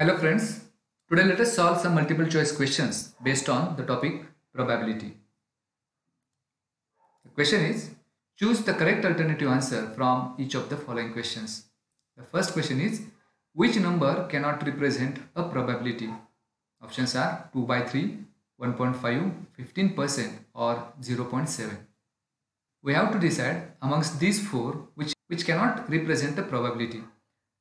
Hello friends, today let us solve some multiple choice questions based on the topic probability. The question is, choose the correct alternative answer from each of the following questions. The first question is, which number cannot represent a probability? Options are 2 by 3, 1.5, 15% or 0.7. We have to decide amongst these four which cannot represent the probability.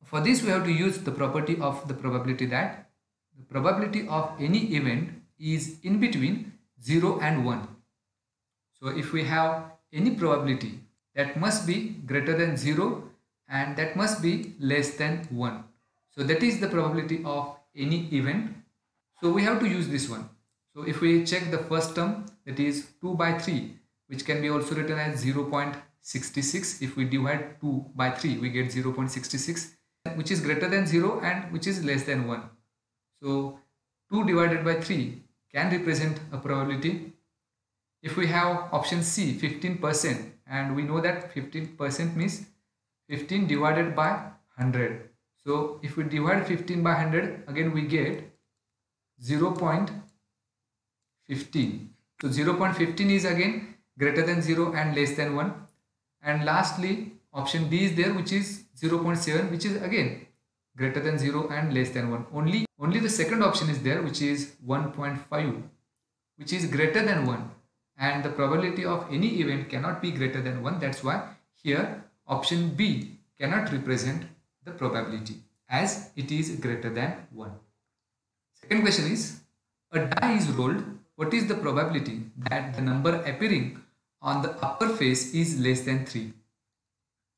For this, we have to use the property of the probability that the probability of any event is in between 0 and 1. So if we have any probability that must be greater than 0 and that must be less than 1. So that is the probability of any event. So we have to use this one. So if we check the first term, that is 2 by 3, which can be also written as 0.66. If we divide 2 by 3, we get 0.66. which is greater than 0 and which is less than 1. So 2 divided by 3 can represent a probability. If we have option C, 15%, and we know that 15% means 15 divided by 100. So if we divide 15 by 100, again we get 0.15. So 0.15 is again greater than 0 and less than 1. And lastly, option D is there, which is 0.7, which is again greater than 0 and less than 1. Only the second option is there, which is 1.5, which is greater than 1, and the probability of any event cannot be greater than 1. That's why here option B cannot represent the probability as it is greater than 1. Second question is, a die is rolled. What is the probability that the number appearing on the upper face is less than 3?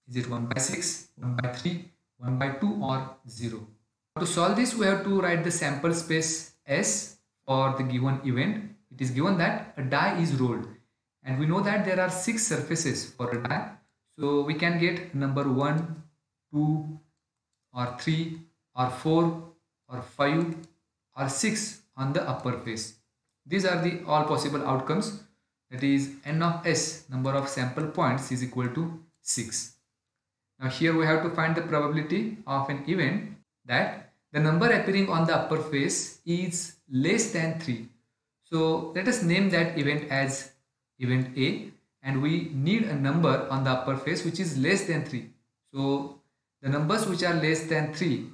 Is it 1 by 6, 1 by 3, 1 by 2 or 0? To solve this, we have to write the sample space S for the given event. It is given that a die is rolled, and we know that there are 6 surfaces for a die. So we can get number 1, 2 or 3 or 4 or 5 or 6 on the upper face. These are the all possible outcomes. That is, N of S, number of sample points, is equal to 6. Now here we have to find the probability of an event that the number appearing on the upper face is less than 3. So let us name that event as event A, and we need a number on the upper face which is less than 3. So the numbers which are less than 3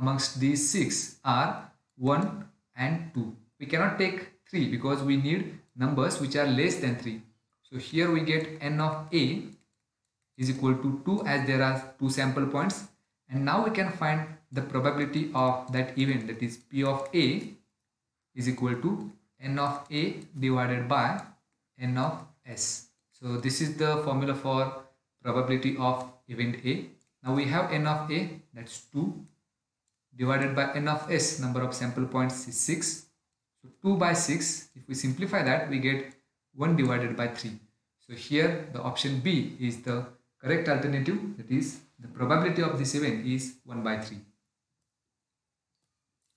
amongst these 6 are 1 and 2. We cannot take 3 because we need numbers which are less than 3. So here we get N of A is equal to 2, as there are 2 sample points, and now we can find the probability of that event, that is P of A is equal to N of A divided by N of S. So this is the formula for probability of event A. Now we have N of A, that's 2, divided by N of S, number of sample points, is 6. So 2 by 6, if we simplify that, we get 1 divided by 3. So here the option B is the correct alternative, that is the probability of this event is 1 by 3.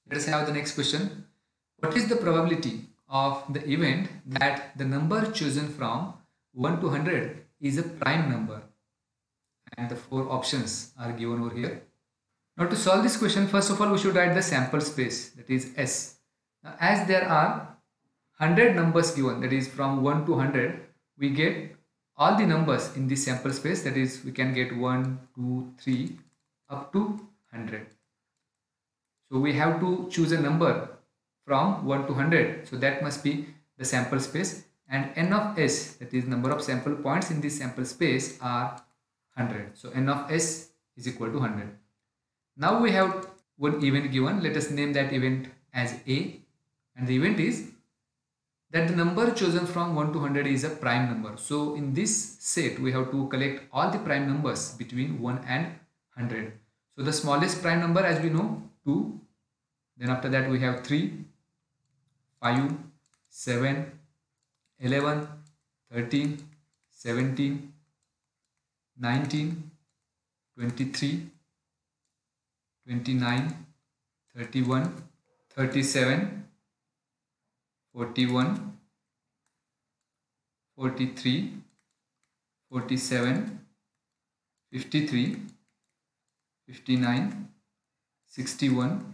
Let us have the next question. What is the probability of the event that the number chosen from 1 to 100 is a prime number? And the 4 options are given over here. Now to solve this question, first of all we should write the sample space, that is S. Now as there are 100 numbers given, that is from 1 to 100, we get all the numbers in this sample space, that is we can get 1, 2, 3 up to 100. So we have to choose a number from 1 to 100, so that must be the sample space, and N of S, that is number of sample points in this sample space, are 100. So N of S is equal to 100. Now we have one event given. Let us name that event as A, and the event is that the number chosen from 1 to 100 is a prime number. So in this set, we have to collect all the prime numbers between 1 and 100. So the smallest prime number, as we know, 2. Then after that we have 3, 5, 7, 11, 13, 17, 19, 23, 29, 31, 37, 41, 43, 47, 53, 59, 61,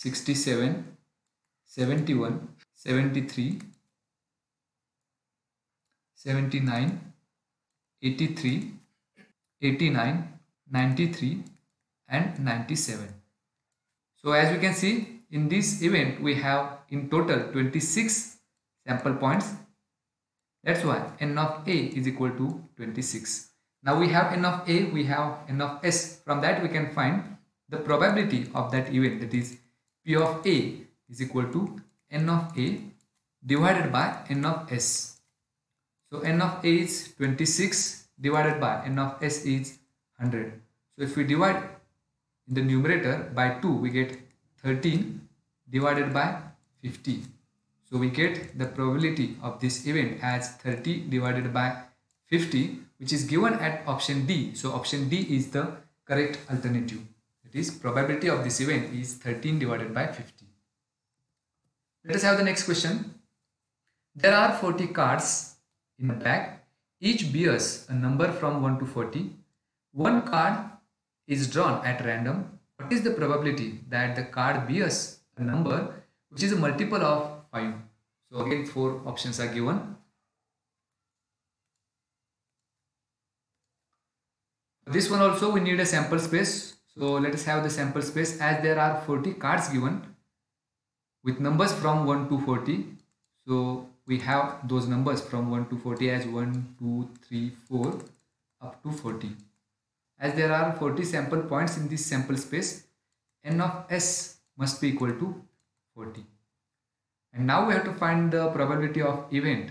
67, 71, 73, 79, 83, 89, 93 and 97. So as we can see, in this event we have in total 26 sample points. That's why n of a is equal to 26. Now we have n of a, we have n of s. From that we can find the probability of that event, that is p of a is equal to n of a divided by n of s. So n of a is 26 divided by n of s is 100. So if we divide in the numerator by 2, we get 13 divided by 50. So we get the probability of this event as 30 divided by 50, which is given at option D. So option D is the correct alternative. That is, probability of this event is 13 divided by 50. Let us have the next question. There are 40 cards in a pack. Each bears a number from 1 to 40. One card is drawn at random. What is the probability that the card bears a number which is a multiple of 5? So again, 4 options are given. This one also we need a sample space. So let us have the sample space, as there are 40 cards given with numbers from 1 to 40. So we have those numbers from 1 to 40 as 1, 2, 3, 4 up to 40. As there are 40 sample points in this sample space, n of s must be equal to 40. And now we have to find the probability of event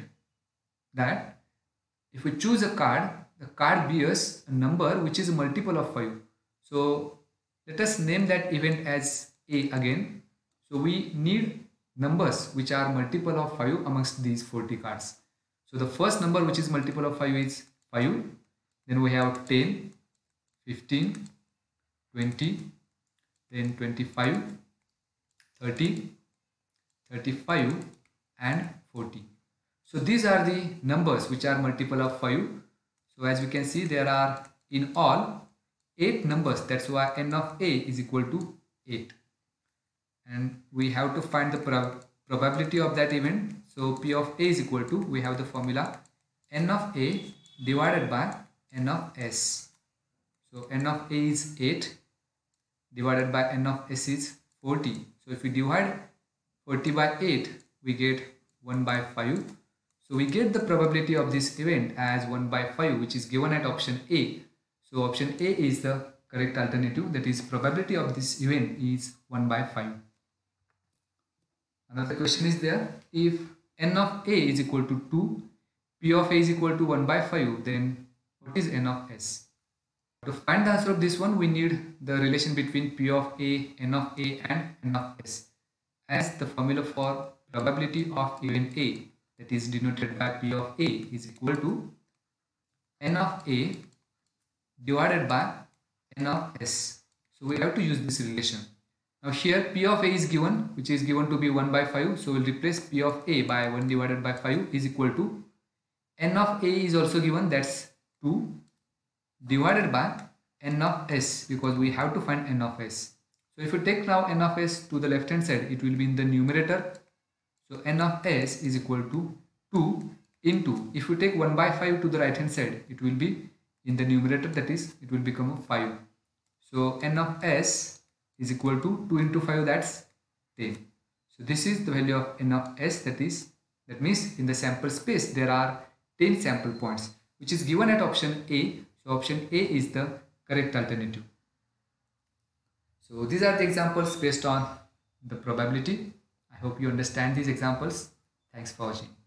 that if we choose a card, the card bears a number which is a multiple of 5. So let us name that event as A again. So we need numbers which are multiple of 5 amongst these 40 cards. So the first number which is multiple of 5 is 5. Then we have 10, 15, 20, then 25, 30, 35 and 40. So these are the numbers which are multiple of 5. So as we can see, there are in all 8 numbers. That's why n of a is equal to 8. And we have to find the probability of that event. So p of a is equal to, we have the formula n of a divided by n of s. So n of a is 8 divided by n of s is 40. So if we divide 40 by 8, we get 1 by 5. So we get the probability of this event as 1 by 5, which is given at option A. So option A is the correct alternative, that is, probability of this event is 1 by 5. Another question is there, if n of A is equal to 2, p of A is equal to 1 by 5, then what is n of S? To find the answer of this one, we need the relation between p of A and n of S, as the formula for probability of event A, that is denoted by p of a, is equal to n of a divided by n of s. So we have to use this relation. Now here p of a is given, which is given to be 1 by 5. So we will replace p of a by 1 divided by 5 is equal to n of a is also given, that's 2 divided by n of s, because we have to find n of s. So if you take now n of s to the left hand side, it will be in the numerator. So n of s is equal to 2 into, if you take 1 by 5 to the right hand side, it will be in the numerator, that is, it will become a 5. So n of s is equal to 2 into 5, that's 10. So this is the value of n of s, that means in the sample space there are 10 sample points, which is given at option A. So option A is the correct alternative. So these are the examples based on the probability. I hope you understand these examples. Thanks for watching.